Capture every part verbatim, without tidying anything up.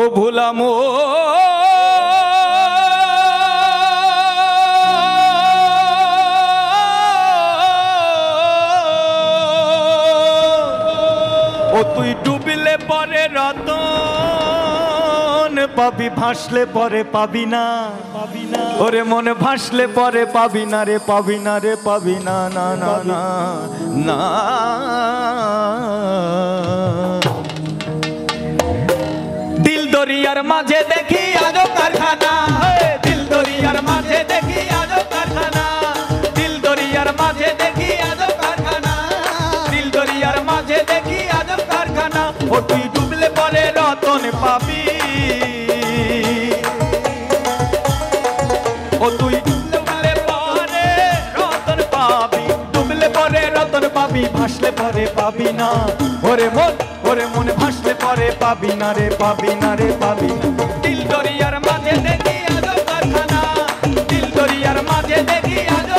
हो भूला मोर ओ तुई डुबिले परे रतन पाबी भासले परे पाबी ना ओरे मन भासले परे पाबी ना रे पाबी ना रे पाबी ना ना ना ना ना दिल दरियार माझे देखी आजो कारखाना दिल दरियार माझे देखी आजो कारखाना दिल दरियार माझे देखी आजो कारखाना दिल दरियार माझे देखी आजो कारखाना ओ तुई डुबले परे रतन पाबी भासले परे पाबी ना ओरे मन ओरे मन भासले परे पाबी ना रे पाबी ना रे पाबी ना दिल दरियार माझे देखी आजो कारखाना दिल दरियार माझे देखी आजो कारखाना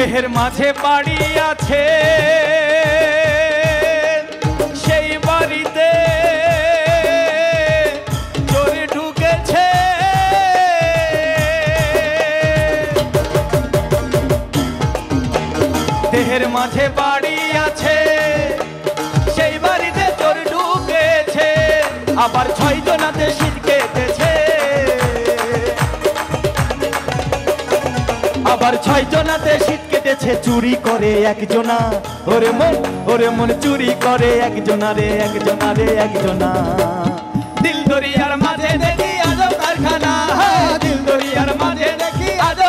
देहर माझे बाड़ी आछे सेई बाड़ीते चोर ढुकेछे देहर माझे बाड़ी आछे सेई बाड़ीते चोर ढुकेछे आबार छय जनाते शिटकेतेछे आबार छय जनाते शिट चुरी करे एक जोना ओरे मन ओरे मन चुरी करे एक जोना रे एक जोना रे एक जोना दिल दरियार माझे देखी आजो कारखाना दिल दरियार माझे देखी आजो कारखाना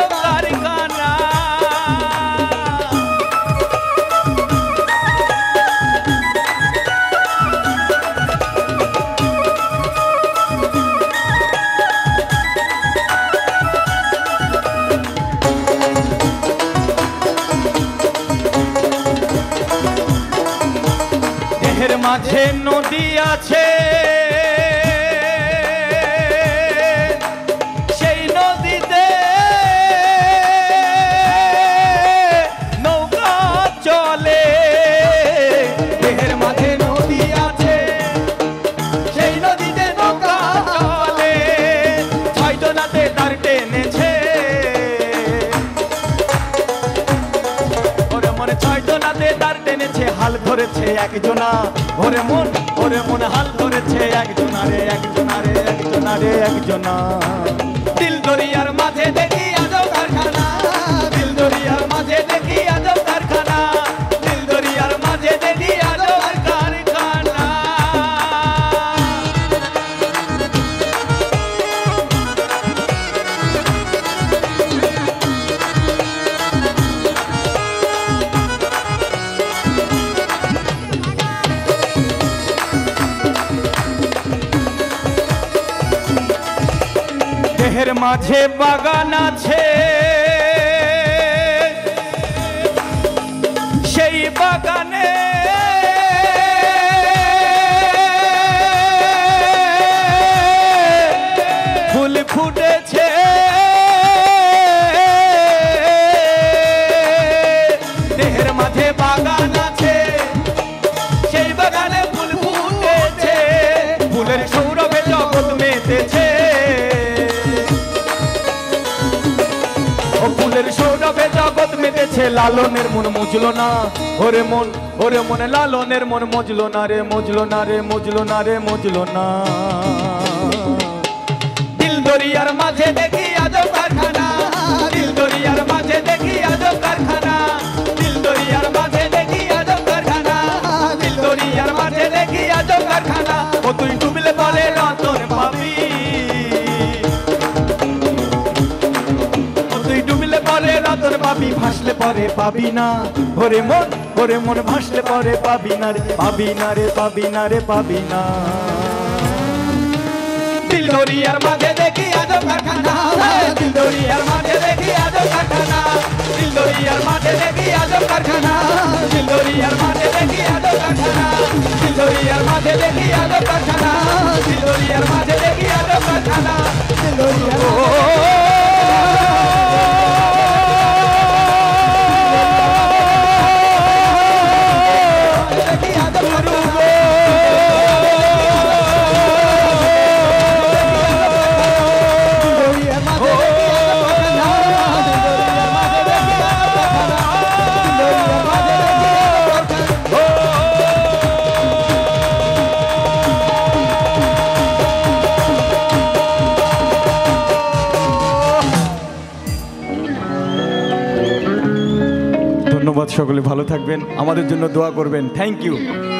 माझे नदी आछे सेई नदीते नौका चले देहेर माझे नदी आछे सेई नदीते नौका चले छय जनाते तार टेनेछे ओरे मन छय जनाते तार टेनेछे हाल धरेछे एक जना ओरे मन ओरे मन हाल धरेछे एक जना रे एक जना रे एक जना रे एक जना दिल दरियार माझे देखी आजो कारखाना दिल दरियार माझे देखी आजो कारखाना दिल दरियार माझे देखी आजो कारखाना देहर माझे बागान आछे सेई बागाने फुल फुटेछे देहर माझे बागान आछे सेई बागाने फुल फुटेछे फुलेर सौरभे जगत मेतेछे लालनेर मन मुझलो ना ओरे मन ओरे मन लालनेर मन मुझलो ना रे मुझलो ना रे मुझलो ना रे मुझलो ना दिल दरियार माझे देखी आजो कारखाना दिल दरियार माझे देखी आजो कारखाना दिल दरियार माझे देखी आजो कारखाना दिल दरियार माझे देखी आजो कारखाना ओ तुई डुबले परे रतन पाबी रतन पाबी भासले परे पाबी ना ओरे मन ओरे मन भासले परे पाबी ना रे पाबी ना रे पाबी ना रे पाबी ना दिल दरियार माझे देखी आजो कारखाना दिल दरियार माझे देखी आजो कारखाना दिल दरियार माझे देखी आजो कारखाना। धन्यवाद सकले भालो थाकबेन आमादेर जोन्नो दुआ करबेन। Thank you.